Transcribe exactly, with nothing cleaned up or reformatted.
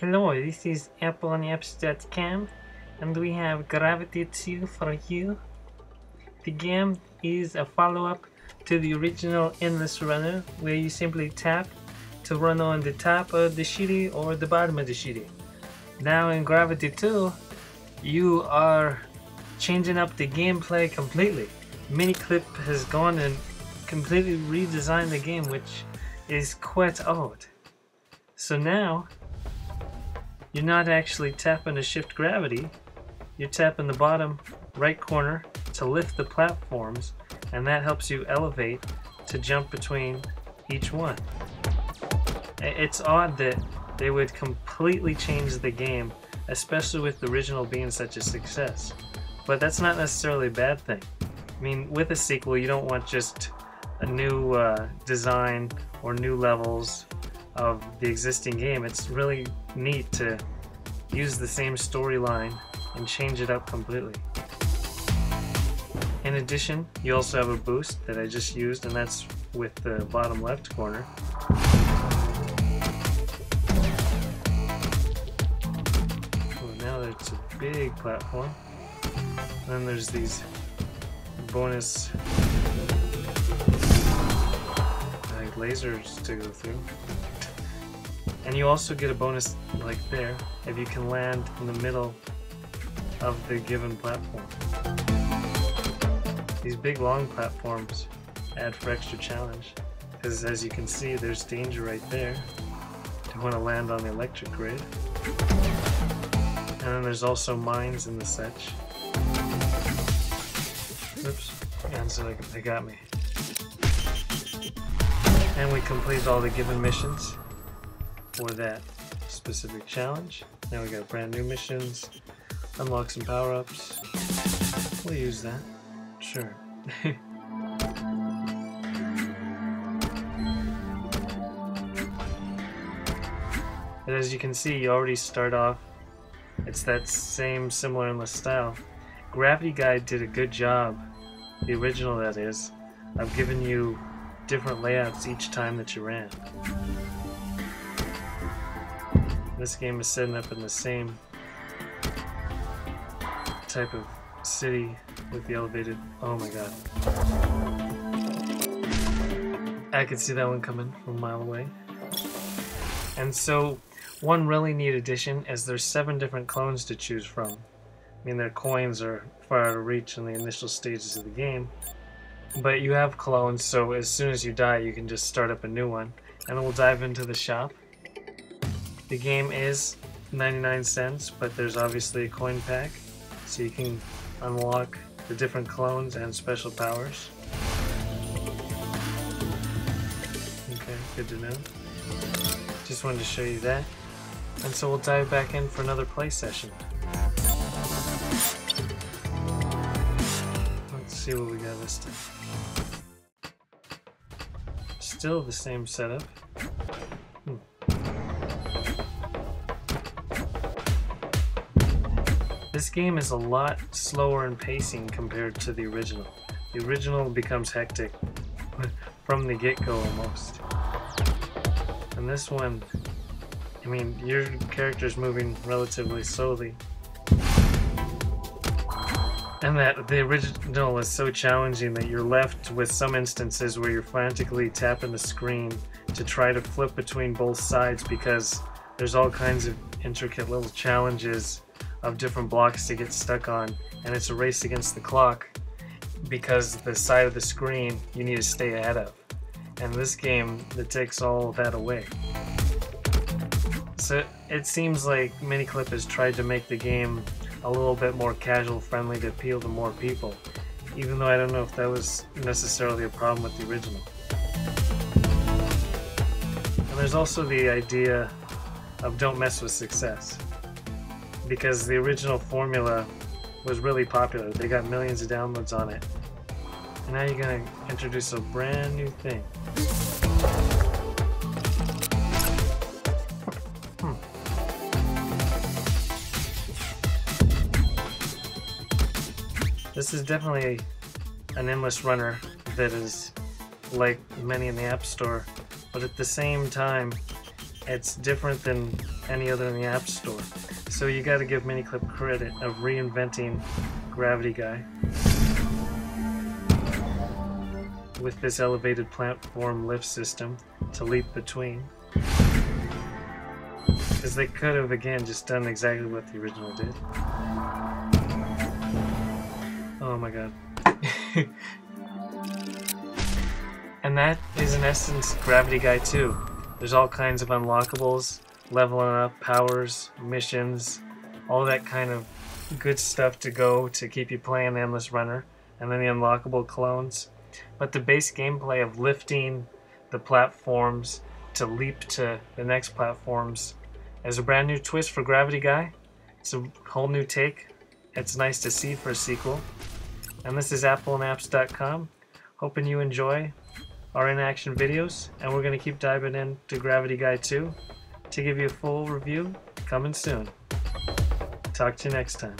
Hello, this is Apple N Apps dot com and we have Gravity two for you. The game is a follow-up to the original Endless Runner, where you simply tap to run on the top of the city or the bottom of the city. Now in Gravity two, you are changing up the gameplay completely. MiniClip has gone and completely redesigned the game, which is quite odd. So now, you're not actually tapping to shift gravity, you're tapping the bottom right corner to lift the platforms, and that helps you elevate to jump between each one. It's odd that they would completely change the game, especially with the original being such a success. But that's not necessarily a bad thing. I mean, with a sequel, you don't want just a new uh, design or new levels of the existing game. It's really neat to use the same storyline and change it up completely. In addition, you also have a boost that I just used, and that's with the bottom left corner. Well, now it's a big platform. And then there's these bonus like lasers to go through. And you also get a bonus like there if you can land in the middle of the given platform. These big long platforms add for extra challenge, because as you can see, there's danger right there. Don't want to land on the electric grid. And then there's also mines and the such. Oops, and so they got me. And we complete all the given missions for that specific challenge. Now we got brand new missions, unlock some power-ups. We'll use that. Sure. And as you can see, you already start off, it's that same similar endless style. Gravity Guy did a good job, the original that is, of giving you different layouts each time that you ran. This game is setting up in the same type of city with the elevated. Oh my god. I could see that one coming from a mile away. And so, one really neat addition is there's seven different clones to choose from. I mean, their coins are far out of reach in the initial stages of the game. But you have clones, so as soon as you die, you can just start up a new one. And we'll dive into the shop. The game is ninety-nine cents, but there's obviously a coin pack, so you can unlock the different clones and special powers. Okay, good to know. Just wanted to show you that. And so we'll dive back in for another play session. Let's see what we got this time. Still the same setup. Hmm. This game is a lot slower in pacing compared to the original. The original becomes hectic from the get-go almost. And this one, I mean, your character's moving relatively slowly. And that the original is so challenging that you're left with some instances where you're frantically tapping the screen to try to flip between both sides, because there's all kinds of intricate little challenges of different blocks to get stuck on, and it's a race against the clock because the side of the screen you need to stay ahead of. And this game that takes all that away. So it seems like MiniClip has tried to make the game a little bit more casual friendly to appeal to more people, even though I don't know if that was necessarily a problem with the original. And there's also the idea of don't mess with success, because the original formula was really popular. They got millions of downloads on it. And now you're gonna introduce a brand new thing. Hmm. This is definitely an endless runner that is like many in the App Store, but at the same time, It's different than any other in the App Store. So you gotta give MiniClip credit of reinventing Gravity Guy with this elevated platform lift system to leap between. Because they could have, again, just done exactly what the original did. Oh my god. And that is, in essence, Gravity Guy two. There's all kinds of unlockables, leveling up, powers, missions, all that kind of good stuff to go to keep you playing Endless Runner, and then the unlockable clones. But the base gameplay of lifting the platforms to leap to the next platforms is a brand new twist for Gravity Guy. It's a whole new take. It's nice to see for a sequel. And this is Apple Napps dot com. Hoping you enjoy our in-action videos, and we're going to keep diving into Gravity Guy two to give you a full review coming soon. Talk to you next time.